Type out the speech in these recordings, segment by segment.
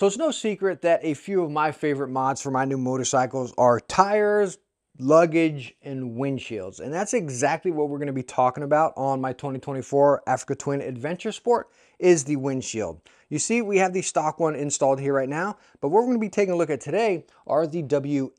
So it's no secret that a few of my favorite mods for my new motorcycles are tires, luggage, and windshields. And that's exactly what we're going to be talking about on my 2024 Africa Twin Adventure Sport is the windshield. You see, we have the stock one installed here right now, but what we're going to be taking a look at today are the WRS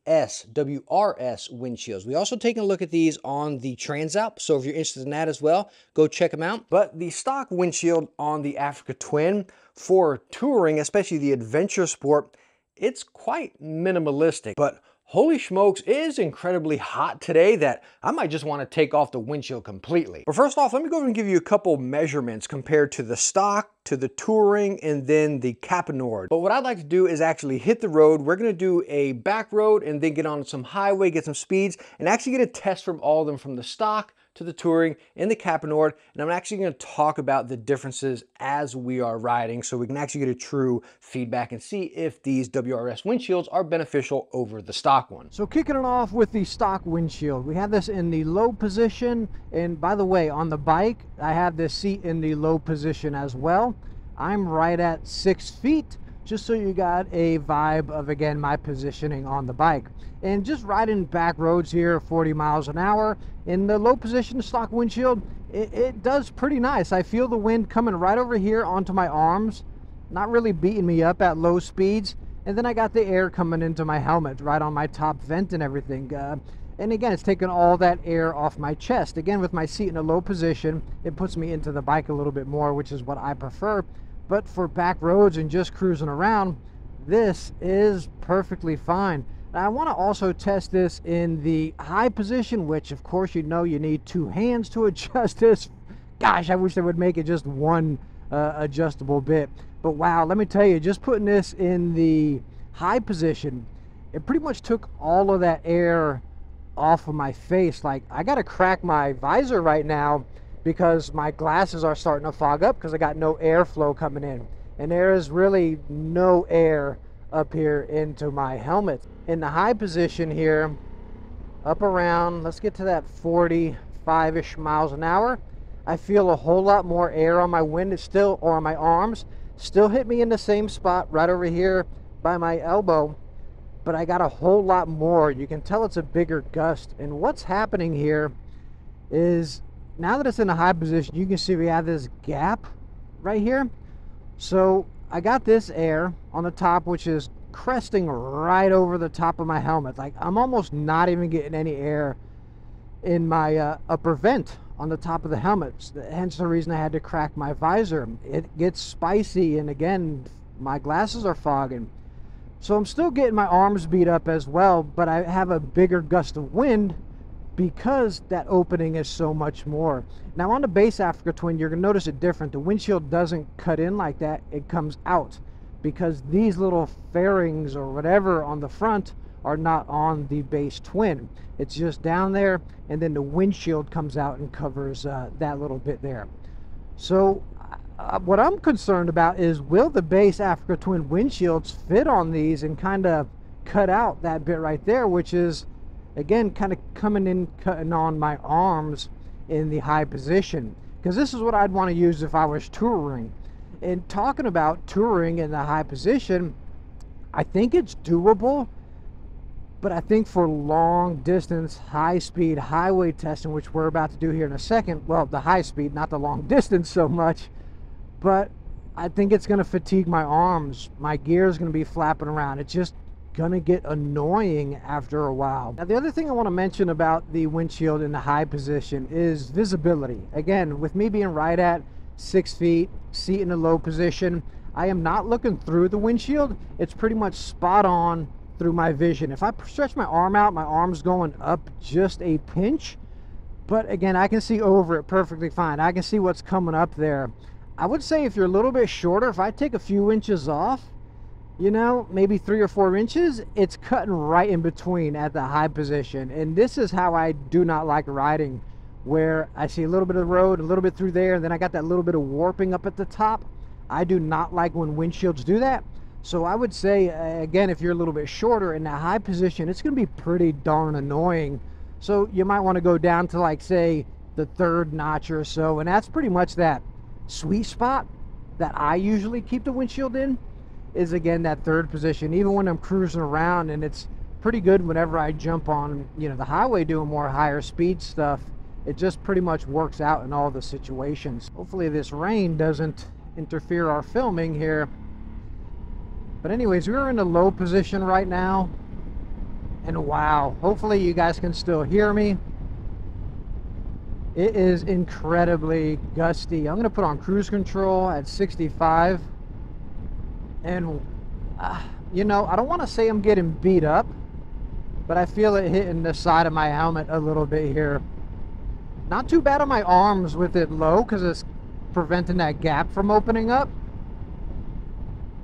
windshields. We also taking a look at these on the Transalp, so if you're interested in that as well, go check them out. But the stock windshield on the Africa Twin for touring, especially the adventure sport, it's quite minimalistic, but holy smokes, it is incredibly hot today that I might just want to take off the windshield completely. But first off, let me go over and give you a couple measurements compared to the stock, to the touring, and then the Caponord. But what I'd like to do is actually hit the road. We're going to do a back road and then get on some highway, get some speeds, and actually get a test from all of them, from the stock to the touring and the Caponord, and I'm actually going to talk about the differences as we are riding so we can actually get a true feedback and see if these WRS windshields are beneficial over the stock one. So kicking it off with the stock windshield, we have this in the low position, and by the way, on the bike I have this seat in the low position as well. I'm right at 6 feet, just so you got a vibe of, again, my positioning on the bike. And just riding back roads here 40 miles an hour in the low position stock windshield, it does pretty nice. I feel the wind coming right over here onto my arms, not really beating me up at low speeds, and then I got the air coming into my helmet right on my top vent and everything, and again, it's taking all that air off my chest. Again, with my seat in a low position, it puts me into the bike a little bit more, which is what I prefer. But for back roads and just cruising around, this is perfectly fine. Now, I want to also test this in the high position, which of course, you know, you need two hands to adjust this. Gosh, I wish they would make it just one adjustable bit. But wow, let me tell you, just putting this in the high position, it pretty much took all of that air off of my face. Like, I got to crack my visor right now because my glasses are starting to fog up because I got no airflow coming in. And there is really no air up here into my helmet. In the high position here, up around, let's get to that 45-ish miles an hour, I feel a whole lot more air on my wind still, or on my arms. Still hit me in the same spot right over here by my elbow, but I got a whole lot more. You can tell it's a bigger gust. And what's happening here is, now that it's in a high position, you can see we have this gap right here. So I got this air on the top, which is cresting right over the top of my helmet. Like, I'm almost not even getting any air in my upper vent on the top of the helmet. Hence the reason I had to crack my visor. It gets spicy, and again, my glasses are fogging. So I'm still getting my arms beat up as well, but I have a bigger gust of wind because that opening is so much more. Now on the base Africa Twin, you're gonna notice it different. The windshield doesn't cut in like that, it comes out, because these little fairings or whatever on the front are not on the base Twin. It's just down there, and then the windshield comes out and covers that little bit there. So what I'm concerned about is, will the base Africa Twin windshields fit on these and kind of cut out that bit right there, which is, again, kind of coming in, cutting on my arms in the high position, because this is what I'd want to use if I was touring. And talking about touring in the high position, I think it's doable, but I think for long distance, high speed highway testing, which we're about to do here in a second, well, the high speed, not the long distance so much, but I think it's going to fatigue my arms. My gear is going to be flapping around. It's just gonna get annoying after a while. Now the other thing I want to mention about the windshield in the high position is visibility. Again, with me being right at 6 feet, seat in a low position, I am not looking through the windshield. It's pretty much spot on through my vision. If I stretch my arm out, my arm's going up just a pinch, but again, I can see over it perfectly fine. I can see what's coming up there. I would say if you're a little bit shorter, if I take a few inches off, you know, maybe 3 or 4 inches, it's cutting right in between at the high position. And this is how I do not like riding, where I see a little bit of road, a little bit through there, and then I got that little bit of warping up at the top. I do not like when windshields do that. So I would say, again, if you're a little bit shorter in that high position, it's going to be pretty darn annoying. So you might want to go down to, like, say, the third notch or so, and that's pretty much that sweet spot that I usually keep the windshield in. is again that third position. Even when I'm cruising around, and it's pretty good whenever I jump on, you know, the highway doing more higher speed stuff, it just pretty much works out in all the situations. Hopefully this rain doesn't interfere our filming here. But anyways, we're in a low position right now, and wow, hopefully you guys can still hear me. It is incredibly gusty. I'm gonna put on cruise control at 65, and you know, I don't want to say I'm getting beat up, but I feel it hitting the side of my helmet a little bit here. Not too bad on my arms with it low, because it's preventing that gap from opening up.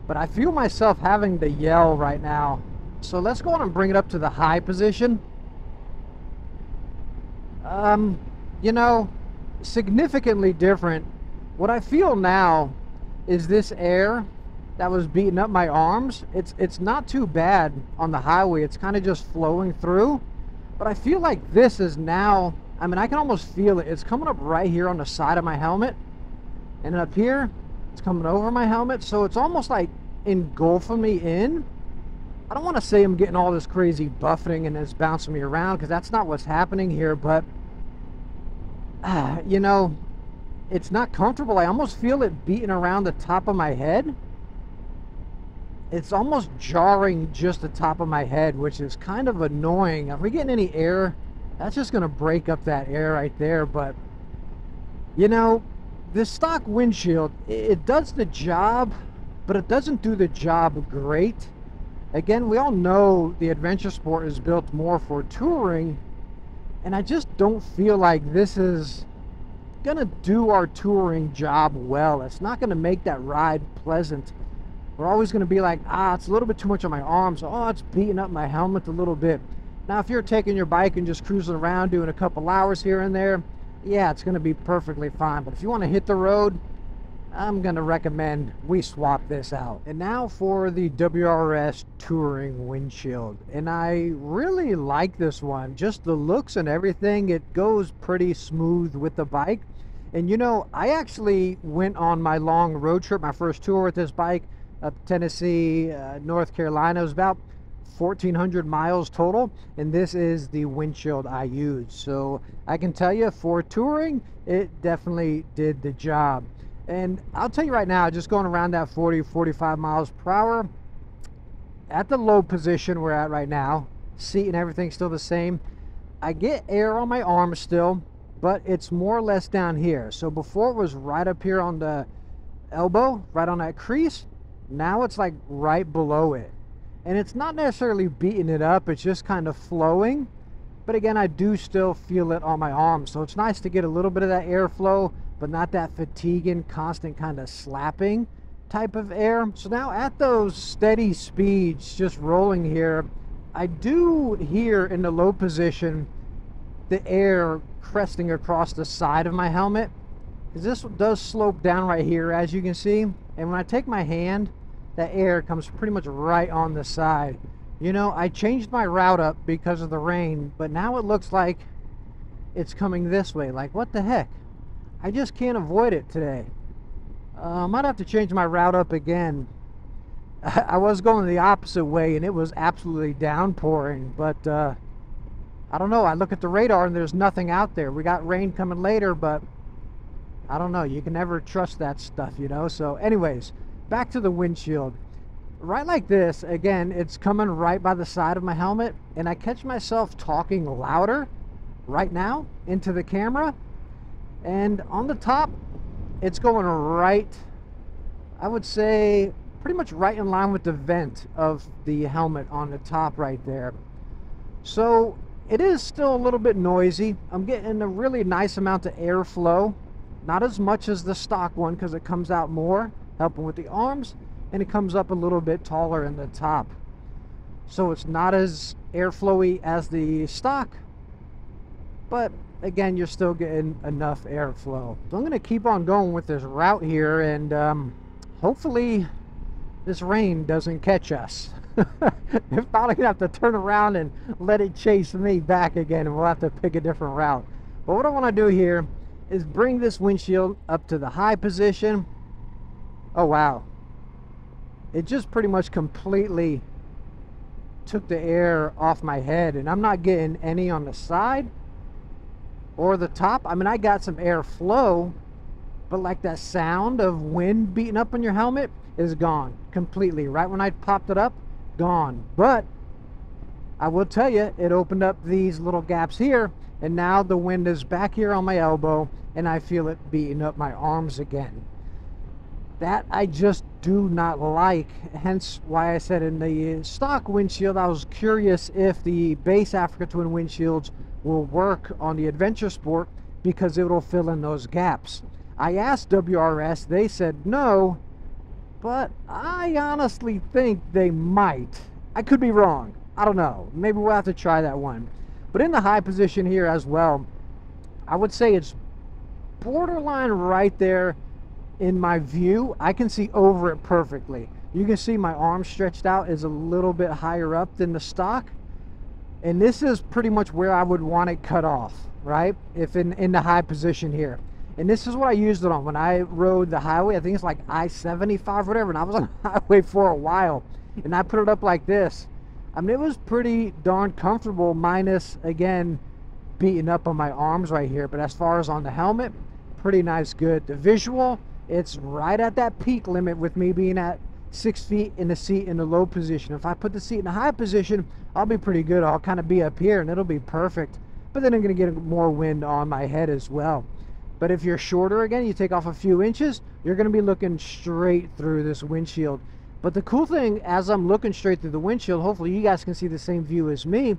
But I feel myself having to yell right now. So let's go on and bring it up to the high position. You know, significantly different. What I feel now is this air that was beating up my arms. It's not too bad on the highway. It's kind of just flowing through. But I feel like this is now, I mean, I can almost feel it. It's coming up right here on the side of my helmet. And up here, it's coming over my helmet. So it's almost like engulfing me in. I don't want to say I'm getting all this crazy buffeting and it's bouncing me around, because that's not what's happening here. But, you know, it's not comfortable. I almost feel it beating around the top of my head. It's almost jarring just the top of my head, which is kind of annoying. If we get any air, that's just going to break up that air right there. But, you know, this stock windshield, it does the job, but it doesn't do the job great. Again, we all know the Adventure Sport is built more for touring, and I just don't feel like this is going to do our touring job well. It's not going to make that ride pleasant. We're always going to be like, ah, it's a little bit too much on my arms. Oh, it's beating up my helmet a little bit. Now, if you're taking your bike and just cruising around doing a couple hours here and there, yeah, it's going to be perfectly fine. But if you want to hit the road, I'm going to recommend we swap this out. And now for the WRS Touring Windshield. And I really like this one. Just the looks and everything. It goes pretty smooth with the bike. And, you know, I actually went on my long road trip, my first tour with this bike, up Tennessee, North Carolina. It was about 1,400 miles total, and this is the windshield I used. So I can tell you, for touring, it definitely did the job. And I'll tell you right now, just going around that 40, 45 miles per hour, at the low position we're at right now, seat and everything still the same, I get air on my arms still, but it's more or less down here. So before it was right up here on the elbow, right on that crease. Now it's like right below it, and it's not necessarily beating it up, it's just kind of flowing. But again, I do still feel it on my arms, so it's nice to get a little bit of that airflow, but not that fatiguing, constant kind of slapping type of air. So now at those steady speeds, just rolling here, I do hear in the low position the air cresting across the side of my helmet, because this does slope down right here, as you can see. And when I take my hand, that air comes pretty much right on the side. You know, I changed my route up because of the rain, but now it looks like it's coming this way. Like, what the heck? I just can't avoid it today. I might have to change my route up again. I was going the opposite way, and it was absolutely downpouring. But I don't know. I look at the radar, and there's nothing out there. We got rain coming later, but I don't know, you can never trust that stuff, you know. So anyways, back to the windshield. Right like this, again, it's coming right by the side of my helmet, and I catch myself talking louder right now into the camera. And on the top, it's going right, I would say, pretty much right in line with the vent of the helmet on the top right there. So it is still a little bit noisy. I'm getting a really nice amount of airflow. Not as much as the stock one, because it comes out more, helping with the arms, and it comes up a little bit taller in the top. So it's not as airflowy as the stock, but again, you're still getting enough airflow. So I'm going to keep on going with this route here, and hopefully this rain doesn't catch us. If not, I'm going to have to turn around and let it chase me back again, and we'll have to pick a different route. But what I want to do here is bring this windshield up to the high position. Oh wow, it just pretty much completely took the air off my head, and I'm not getting any on the side or the top. I mean, I got some air flow, but like that sound of wind beating up on your helmet is gone completely. Right when I popped it up, gone. But I will tell you, it opened up these little gaps here, and now the wind is back here on my elbow, and I feel it beating up my arms again. That I just do not like, hence why I said in the stock windshield, I was curious if the base Africa Twin windshields will work on the Adventure Sport because it'll fill in those gaps. I asked WRS, they said no, but I honestly think they might. I could be wrong, I don't know. Maybe we'll have to try that one. But in the high position here as well, I would say it's borderline right there in my view. I can see over it perfectly. You can see my arm stretched out is a little bit higher up than the stock, and this is pretty much where I would want it cut off, right? If in the high position here. And this is what I used it on when I rode the highway. I think it's like I-75 whatever, and I was on the highway for a while, and I put it up like this. I mean, it was pretty darn comfortable, minus again beating up on my arms right here. But as far as on the helmet, pretty nice. Good. The visual, it's right at that peak limit with me being at 6 feet in the seat in the low position. If I put the seat in the high position, I'll be pretty good. I'll kind of be up here and it'll be perfect, but then I'm going to get more wind on my head as well. But if you're shorter, again, you take off a few inches, you're going to be looking straight through this windshield. But the cool thing, as I'm looking straight through the windshield, hopefully you guys can see the same view as me,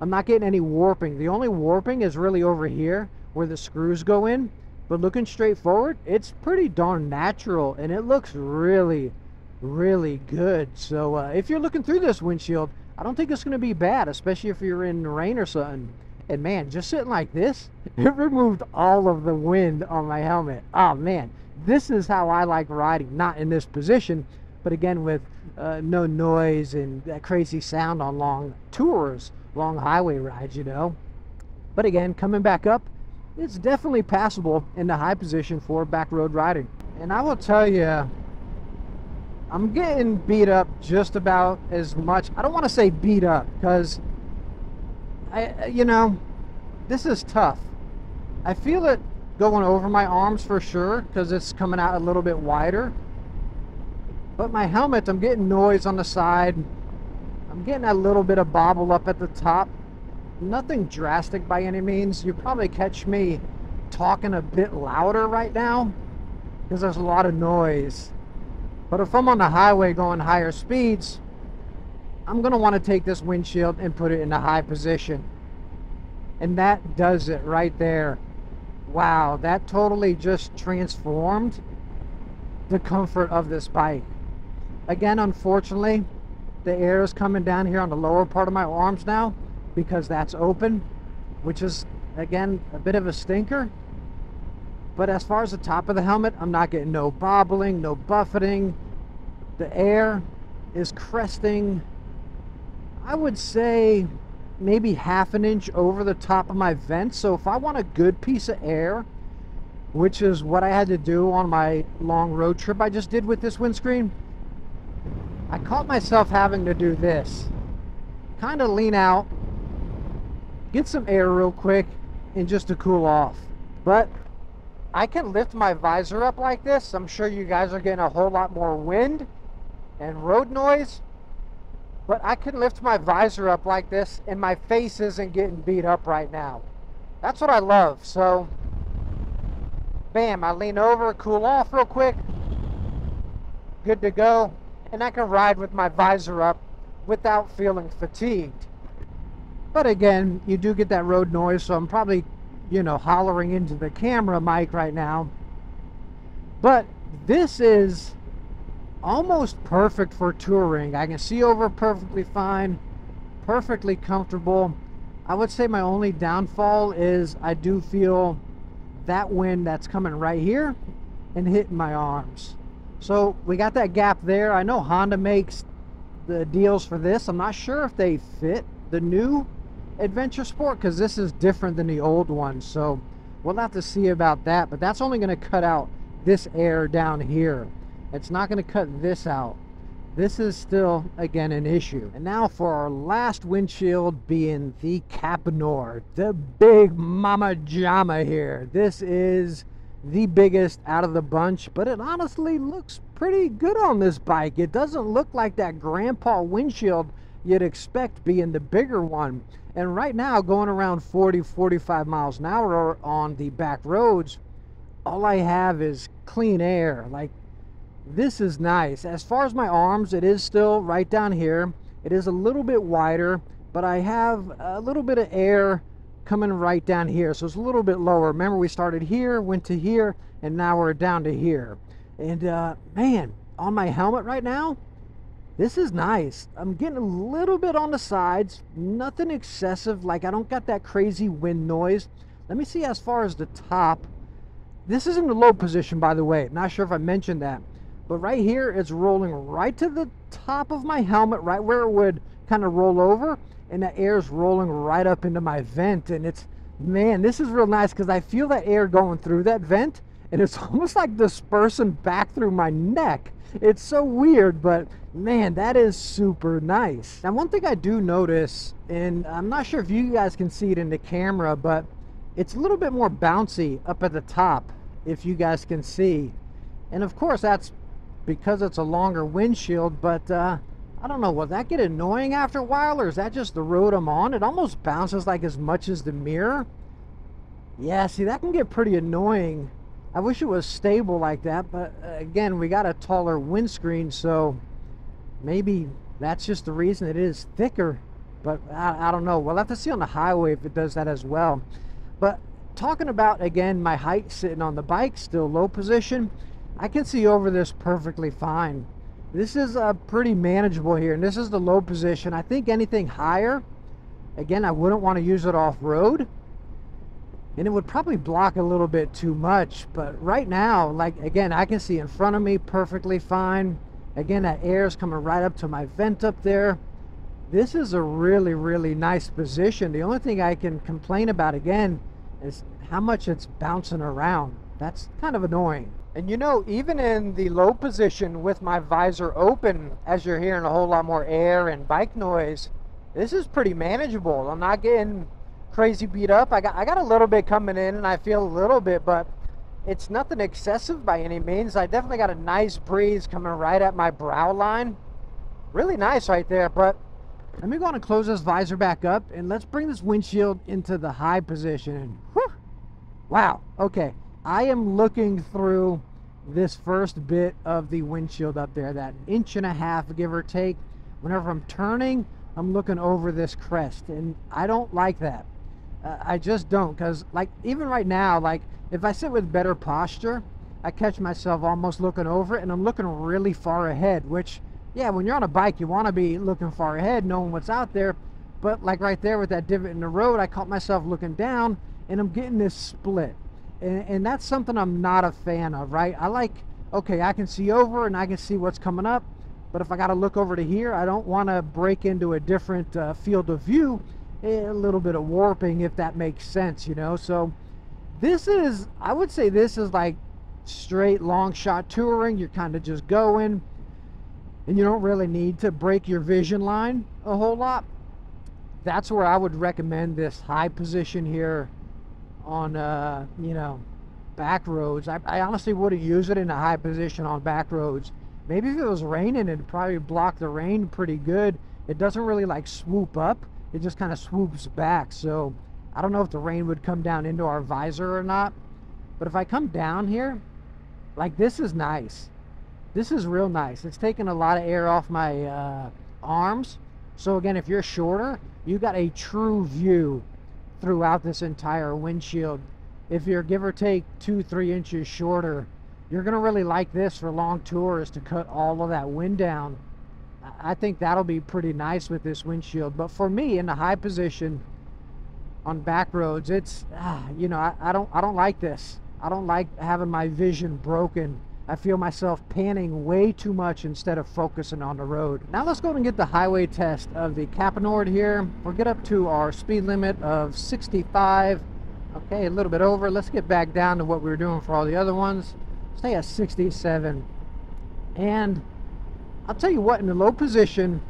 I'm not getting any warping. The only warping is really over here where the screws go in. But looking straight forward, it's pretty darn natural, and it looks really, really good. So if you're looking through this windshield, I don't think it's going to be bad, especially if you're in rain or something. And man, just sitting like this, it removed all of the wind on my helmet. Oh man, this is how I like riding. Not in this position, but again with no noise and that crazy sound on long tours, long highway rides, you know. But again, coming back up, it's definitely passable in the high position for back road riding. And I will tell you, I'm getting beat up just about as much. I don't want to say beat up because, you know, this is tough. I feel it going over my arms for sure because it's coming out a little bit wider. But my helmet, I'm getting noise on the side. I'm getting a little bit of bobble up at the top. Nothing drastic by any means. You probably catch me talking a bit louder right now because there's a lot of noise. But if I'm on the highway going higher speeds, I'm going to want to take this windshield and put it in a high position. And that does it right there. Wow, that totally just transformed the comfort of this bike. Again, unfortunately, the air is coming down here on the lower part of my arms now, because that's open, which is again a bit of a stinker. But as far as the top of the helmet, I'm not getting no bobbling, no buffeting. The air is cresting, I would say, maybe half an inch over the top of my vent. So if I want a good piece of air, which is what I had to do on my long road trip I just did with this windscreen, I caught myself having to do this, kind of lean out, get some air real quick, and just to cool off. But I can lift my visor up like this. I'm sure you guys are getting a whole lot more wind and road noise, but I can lift my visor up like this and my face isn't getting beat up right now. That's what I love. So bam, I lean over, cool off real quick, good to go, and I can ride with my visor up without feeling fatigued. But again, you do get that road noise, so I'm probably, you know, hollering into the camera mic right now. But this is almost perfect for touring. I can see over perfectly fine, perfectly comfortable. I would say my only downfall is I do feel that wind that's coming right here and hitting my arms. So we got that gap there. I know Honda makes the deals for this. I'm not sure if they fit the new Adventure Sport because this is different than the old one, so we'll have to see about that. But that's only going to cut out this air down here. It's not going to cut this out. this is still, again, an issue. And now for our last windshield, being the Caponord, the big mama jama here. This is the biggest out of the bunch, but it honestly looks pretty good on this bike. It doesn't look like that grandpa windshield you'd expect being the bigger one. And right now, going around 40-45 miles an hour on the back roads, all I have is clean air. Like, this is nice. As far as my arms, it is still right down here. It is a little bit wider, but I have a little bit of air coming right down here, so it's a little bit lower. Remember, we started here, went to here, and now we're down to here. And man, on my helmet right now, this is nice. I'm getting a little bit on the sides, nothing excessive. Like, I don't got that crazy wind noise. Let me see as far as the top. This is in the low position, by the way. Not sure if I mentioned that. But right here, it's rolling right to the top of my helmet, right where it would kind of roll over. And the air's rolling right up into my vent. And it's, man, this is real nice because I feel that air going through that vent. And it's almost like dispersing back through my neck. It's so weird, but man, that is super nice. Now, one thing I do notice, and I'm not sure if you guys can see it in the camera, but it's a little bit more bouncy up at the top, if you guys can see. And of course, that's because it's a longer windshield, but I don't know, will that get annoying after a while, or is that just the road I'm on? It almost bounces like as much as the mirror. Yeah, see, that can get pretty annoying. I wish it was stable like that, but again, we got a taller windscreen, so maybe that's just the reason it is thicker. But I don't know, we'll have to see on the highway if it does that as well. But talking about, again, my height sitting on the bike, still low position, I can see over this perfectly fine. This is pretty manageable here, and this is the low position. I think anything higher, again, I wouldn't want to use it off-road, and it would probably block a little bit too much. But right now, like, again, I can see in front of me perfectly fine. Again, that air is coming right up to my vent up there. This is a really, really nice position. The only thing I can complain about, again, is how much it's bouncing around. That's kind of annoying. And you know, even in the low position with my visor open, as you're hearing a whole lot more air and bike noise, this is pretty manageable. I'm not getting crazy beat up. I got a little bit coming in, and I feel a little bit, but it's nothing excessive by any means. I definitely got a nice breeze coming right at my brow line. Really nice right there. But let me go on and close this visor back up, and let's bring this windshield into the high position. Whew. Wow, okay. I am looking through this first bit of the windshield up there, that inch and a half, give or take. Whenever I'm turning, I'm looking over this crest, and I don't like that. I just don't, because, like, even right now, like, if I sit with better posture, I catch myself almost looking over it, and I'm looking really far ahead, which, yeah, when you're on a bike, you want to be looking far ahead, knowing what's out there. But, like, right there with that divot in the road, I caught myself looking down, and I'm getting this split. And that's something I'm not a fan of, right? I like, okay, I can see over and I can see what's coming up, but if I got to look over to here, I don't want to break into a different field of view, a little bit of warping, if that makes sense, you know? So this is, I would say this is like straight long shot touring. You're kind of just going, and you don't really need to break your vision line a whole lot. That's where I would recommend this high position here on you know, back roads. I honestly wouldn't use it in a high position on back roads. Maybe if it was raining, it'd probably block the rain pretty good. It doesn't really like swoop up, it just kind of swoops back. So I don't know if the rain would come down into our visor or not, but if I come down here, like, this is nice. This is real nice. It's taking a lot of air off my arms. So again, if you're shorter, you got a true view throughout this entire windshield. If you're give or take 2-3 inches shorter, you're gonna really like this for long tours, to cut all of that wind down. I think that'll be pretty nice with this windshield. But for me, in the high position on back roads, it's you know, I don't like this. I don't like having my vision broken. I feel myself panning way too much instead of focusing on the road. Now let's go and get the highway test of the Caponord here. We'll get up to our speed limit of 65. Okay, a little bit over. Let's get back down to what we were doing for all the other ones. Stay at 67. And I'll tell you what, in the low position,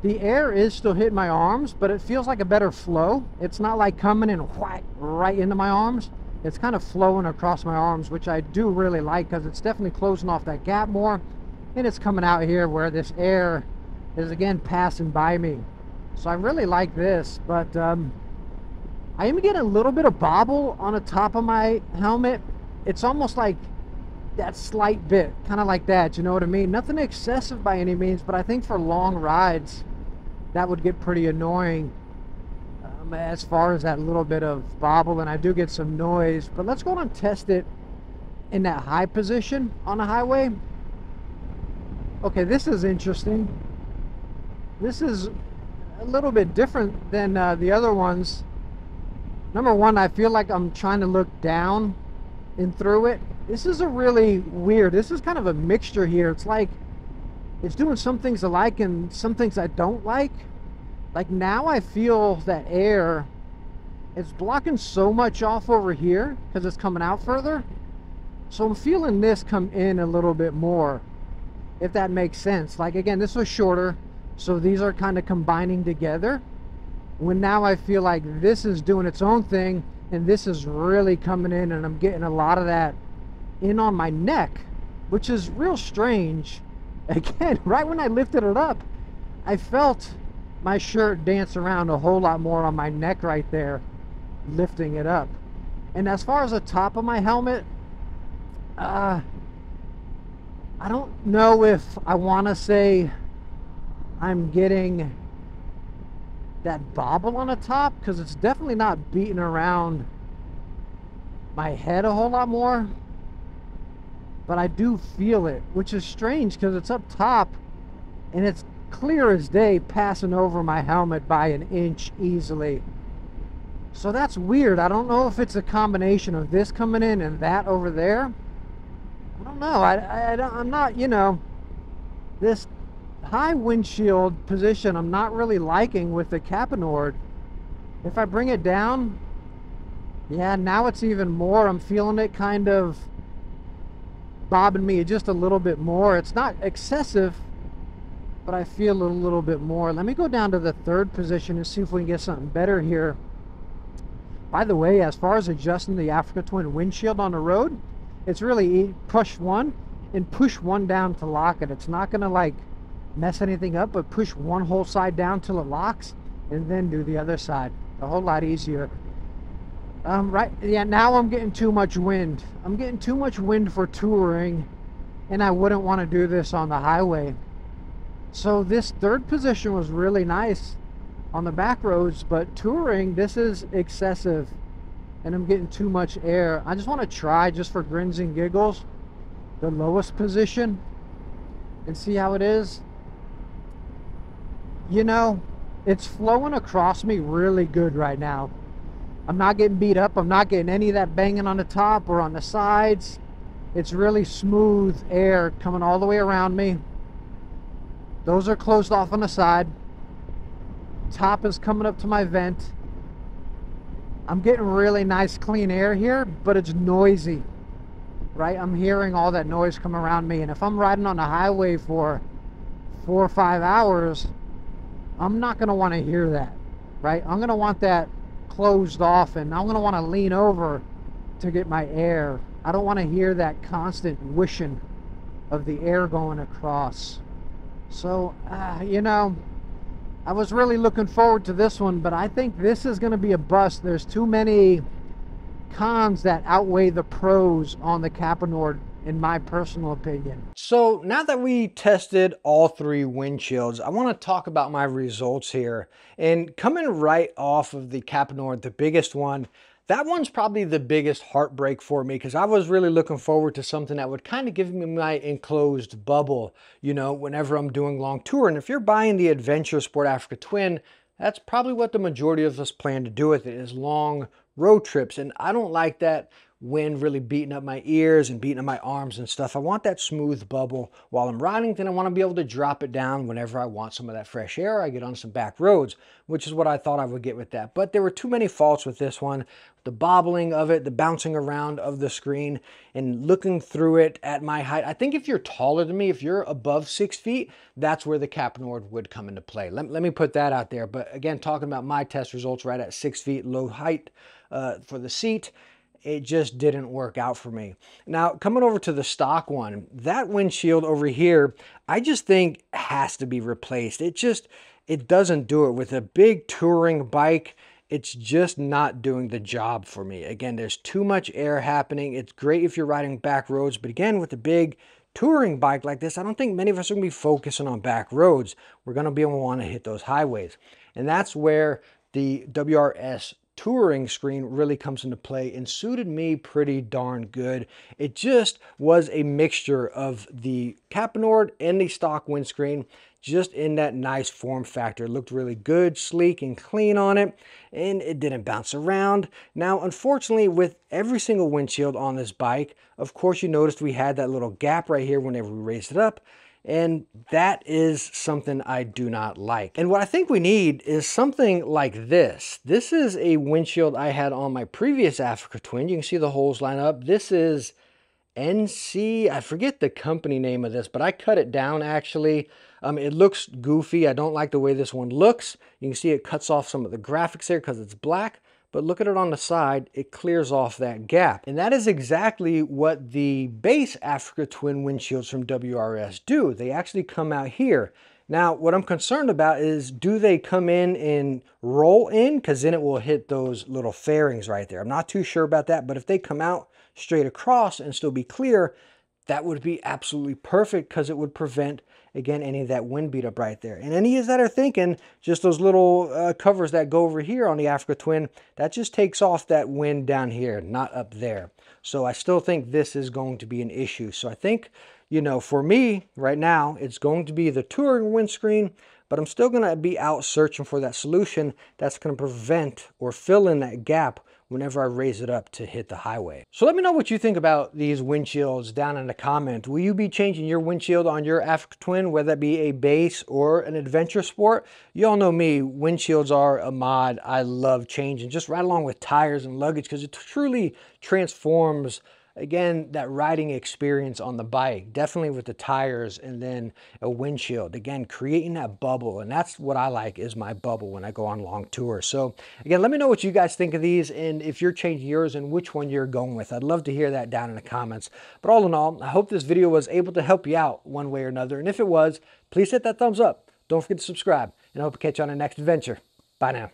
the air is still hitting my arms, but it feels like a better flow. It's not like coming in whack right into my arms. It's kind of flowing across my arms, which I do really like because it's definitely closing off that gap more. And it's coming out here where this air is again passing by me. So I really like this, but I am getting a little bit of bobble on the top of my helmet. It's almost like that slight bit, kind of like that, you know what I mean? Nothing excessive by any means, but I think for long rides, that would get pretty annoying as far as that little bit of bobble, and I do get some noise. But let's go on and test it in that high position on the highway. Okay, this is interesting. This is a little bit different than the other ones. Number one, I feel like I'm trying to look down and through it. This is a really weird, this is kind of a mixture here. It's like, it's doing some things I like and some things I don't like. Like now I feel that air, it's blocking so much off over here because it's coming out further. So I'm feeling this come in a little bit more, if that makes sense. Like again, this was shorter, so these are kind of combining together. When now I feel like this is doing its own thing and this is really coming in, and I'm getting a lot of that in on my neck, which is real strange. Again, right when I lifted it up, I felt my shirt dance around a whole lot more on my neck right there, lifting it up. And as far as the top of my helmet, I don't know if I want to say I'm getting that bobble on the top, because it's definitely not beating around my head a whole lot more, but I do feel it, which is strange because it's up top and it's clear as day passing over my helmet by an inch easily. So that's weird. I don't know if it's a combination of this coming in and that over there. I don't know. I'm not, you know, this high windshield position I'm not really liking with the Caponord. If I bring it down, yeah, now it's even more. I'm feeling it kind of bobbing me just a little bit more. It's not excessive, but I feel a little bit more. Let me go down to the third position and see if we can get something better here. By the way, as far as adjusting the Africa Twin windshield on the road, it's really push one and push one down to lock it. It's not going to like mess anything up, but push one whole side down till it locks and then do the other side. A whole lot easier. Right, yeah, now I'm getting too much wind. I'm getting too much wind for touring, and I wouldn't want to do this on the highway. So this third position was really nice on the back roads, but touring, this is excessive, and I'm getting too much air. I just want to try, just for grins and giggles, the lowest position and see how it is. You know, it's flowing across me really good right now. I'm not getting beat up. I'm not getting any of that banging on the top or on the sides. It's really smooth air coming all the way around me. Those are closed off on the side. Top is coming up to my vent. I'm getting really nice clean air here, but it's noisy, right? I'm hearing all that noise come around me. And if I'm riding on the highway for 4 or 5 hours, I'm not going to want to hear that, right? I'm going to want that closed off, and I'm going to want to lean over to get my air. I don't want to hear that constant whooshing of the air going across. So you know, I was really looking forward to this one, but I think this is going to be a bust. There's too many cons that outweigh the pros on the Caponord, in my personal opinion. So now that we tested all three windshields, I want to talk about my results here. And coming right off of the Caponord, the biggest one, that one's probably the biggest heartbreak for me, because I was really looking forward to something that would kind of give me my enclosed bubble, you know, whenever I'm doing long tour. And if you're buying the Adventure Sport Africa Twin, that's probably what the majority of us plan to do with it, is long road trips. And I don't like that wind really beating up my ears and beating up my arms and stuff. I want that smooth bubble while I'm riding, then I want to be able to drop it down whenever I want some of that fresh air. I get on some back roads, which is what I thought I would get with that. But there were too many faults with this one. The bobbling of it, the bouncing around of the screen, and looking through it at my height. I think if you're taller than me, if you're above 6 feet, that's where the Caponord would come into play. Let me put that out there. But again, talking about my test results right at 6 feet, low height for the seat, it just didn't work out for me. Now, coming over to the stock one, that windshield over here, I just think has to be replaced. It doesn't do it with a big touring bike. It's just not doing the job for me. Again, there's too much air happening. It's great if you're riding back roads, but again, with a big touring bike like this, I don't think many of us are gonna be focusing on back roads. We're gonna be able to wanna hit those highways. And that's where the WRS touring screen really comes into play and suited me pretty darn good. It just was a mixture of the Caponord and the stock windscreen, just in that nice form factor. It looked really good, sleek and clean on it, and it didn't bounce around. Now, unfortunately, with every single windshield on this bike, of course, you noticed we had that little gap right here whenever we raised it up, and that is something I do not like. And what I think we need is something like this. This is a windshield I had on my previous Africa Twin. You can see the holes line up. This is NC, I forget the company name of this, but I cut it down actually. It looks goofy. I don't like the way this one looks. You can see it cuts off some of the graphics there because it's black, but look at it on the side, it clears off that gap. And that is exactly what the base Africa Twin windshields from WRS do. They actually come out here. Now, what I'm concerned about is, do they come in and roll in? Because then it will hit those little fairings right there. I'm not too sure about that, but if they come out straight across and still be clear, that would be absolutely perfect because it would prevent, again, any of that wind beat up right there. And any of that are thinking, just those little covers that go over here on the Africa Twin, that just takes off that wind down here, not up there. So I still think this is going to be an issue. So I think, you know, for me right now, it's going to be the touring windscreen, but I'm still going to be out searching for that solution that's going to prevent or fill in that gap whenever I raise it up to hit the highway. So let me know what you think about these windshields down in the comment. Will you be changing your windshield on your Africa Twin, whether that be a base or an adventure sport? You all know me, windshields are a mod I love changing, just right along with tires and luggage, because it truly transforms, again, that riding experience on the bike, definitely with the tires and then a windshield, again, creating that bubble. And that's what I like, is my bubble when I go on long tours. So again, let me know what you guys think of these and if you're changing yours and which one you're going with. I'd love to hear that down in the comments. But all in all, I hope this video was able to help you out one way or another. And if it was, please hit that thumbs up. Don't forget to subscribe, and I hope to catch you on the next adventure. Bye now.